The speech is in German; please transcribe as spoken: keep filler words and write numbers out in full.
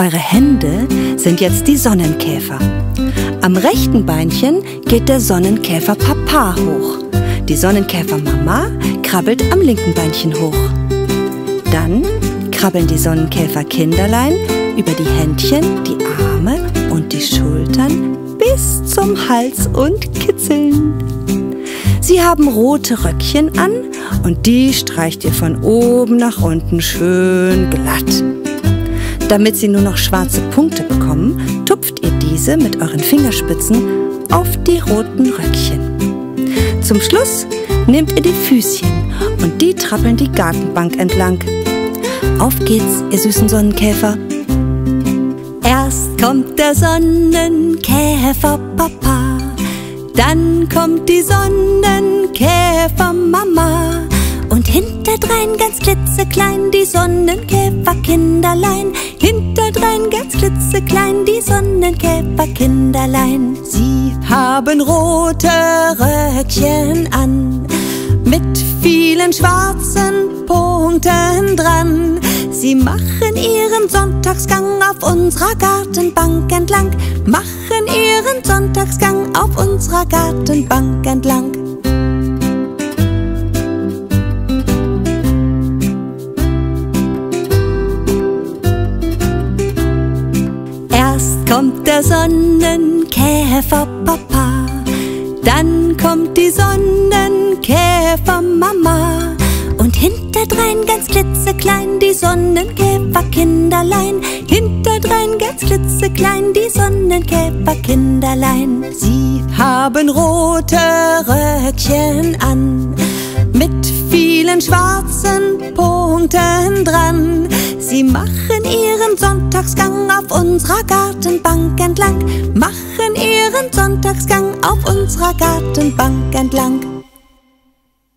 Eure Hände sind jetzt die Sonnenkäfer. Am rechten Beinchen geht der Sonnenkäfer Papa hoch. Die Sonnenkäfer Mama krabbelt am linken Beinchen hoch. Dann krabbeln die Sonnenkäfer Kinderlein über die Händchen, die Arme und die Schultern bis zum Hals und kitzeln. Sie haben rote Röckchen an und die streicht ihr von oben nach unten schön glatt. Damit sie nur noch schwarze Punkte bekommen, tupft ihr diese mit euren Fingerspitzen auf die roten Röckchen. Zum Schluss nehmt ihr die Füßchen und die trappeln die Gartenbank entlang. Auf geht's, ihr süßen Sonnenkäfer! Erst kommt der Sonnenkäfer Papa, dann kommt die Sonnenkäfer Mama und hinterdrein ganz klitzeklein die Sonnenkäfer Kinderlein. Hinterdrein ganz klitzeklein die Sonnenkäfer Kinderlein. Sie haben rote Röckchen an, mit vielen schwarzen Punkten dran. Sie machen ihren Sonntagsgang auf unserer Gartenbank entlang. Machen ihren Sonntagsgang auf unserer Gartenbank entlang. Erst kommt der Sonnenkäfer Papa, dann kommt die Sonnenkäfer Mama und hinterdrein ganz klitzeklein die Sonnenkäfer Kinderlein. Hinterdrein ganz klitzeklein die Sonnenkäfer Kinderlein. Sie haben rote Röckchen an, mit vielen schwarzen Punkten dran. Sie machen ihren Sonntagsgang auf unserer Gartenbank entlang. Machen ihren Sonntagsgang auf unserer Gartenbank entlang.